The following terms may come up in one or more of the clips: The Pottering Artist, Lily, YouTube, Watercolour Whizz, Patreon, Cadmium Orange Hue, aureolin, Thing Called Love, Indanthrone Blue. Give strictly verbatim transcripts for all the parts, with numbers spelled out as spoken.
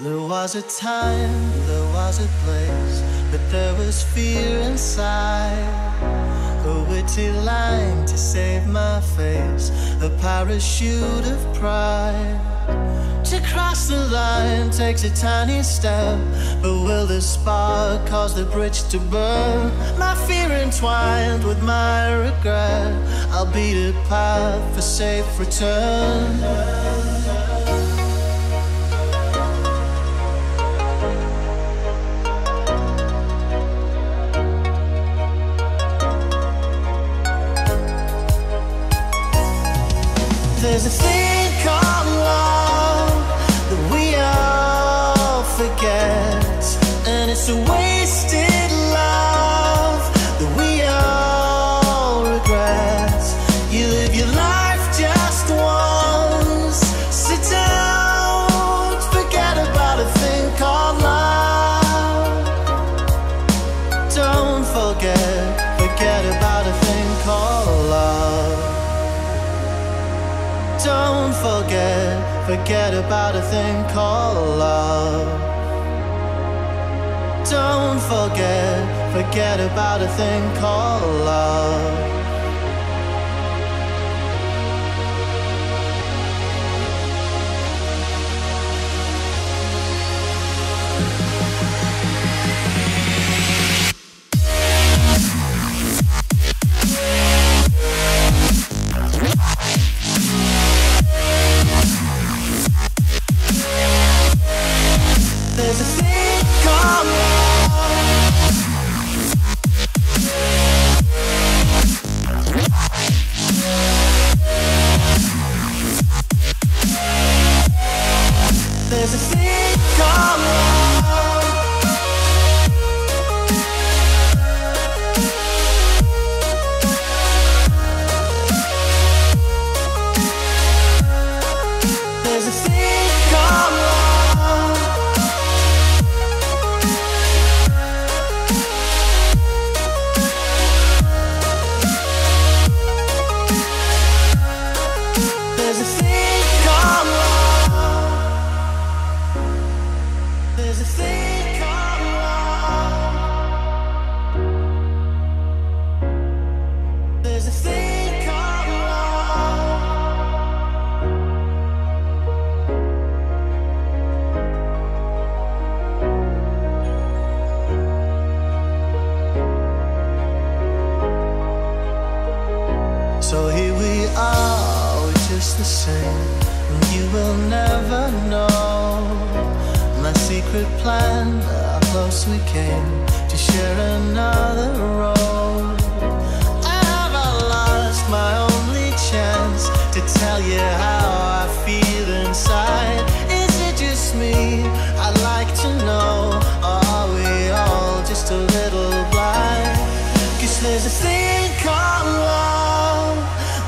There was a time, there was a place, but there was fear inside. A witty line to save my face, a parachute of pride. To cross the line takes a tiny step, but will the spark cause the bridge to burn? My fear entwined with my regret, I'll beat a path for safe return. There's a thing called love that we all forget, and it's a wasted love that we all regret. You live your life just once, so don't forget about a thing called love. Don't forget, forget about a thing called love. Don't forget, forget about a thing called love. Don't forget, forget about a thing called love. There's a thing called love. There's a thing called love. There's a thing called love. There's a thing called love. There's a thing called love. So here we are, we're just the same, and you will never know my secret plan, how close we came to share another road. I have lost my only chance to tell you how I feel inside. Is it just me? I'd like to know, or are we all just a little blind? 'Cause there's a thing called love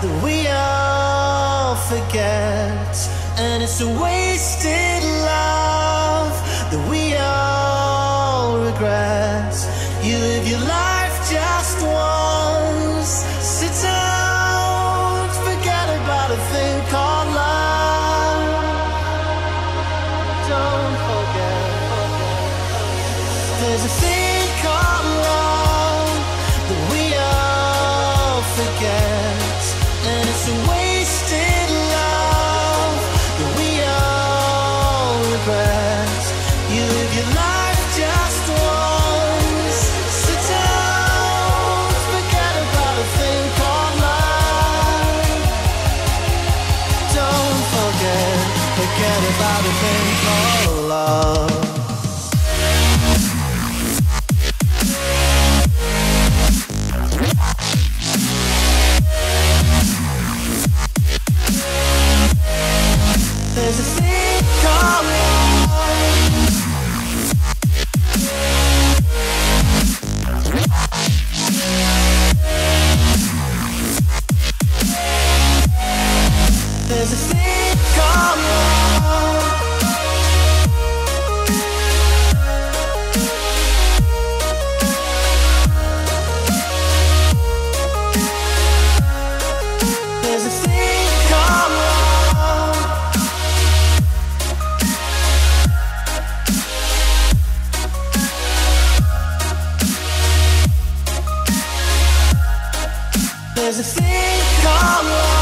that we all forget, and it's a wasted love that we all regret. You live your life just once, so don't forget about a thing called love. Don't forget, forget. There's a thing called love that we all forget, and it's a wasted regrets. You live your life just once, so don't forget about a thing called love. Don't forget, forget about a thing called love. There's a thing called love.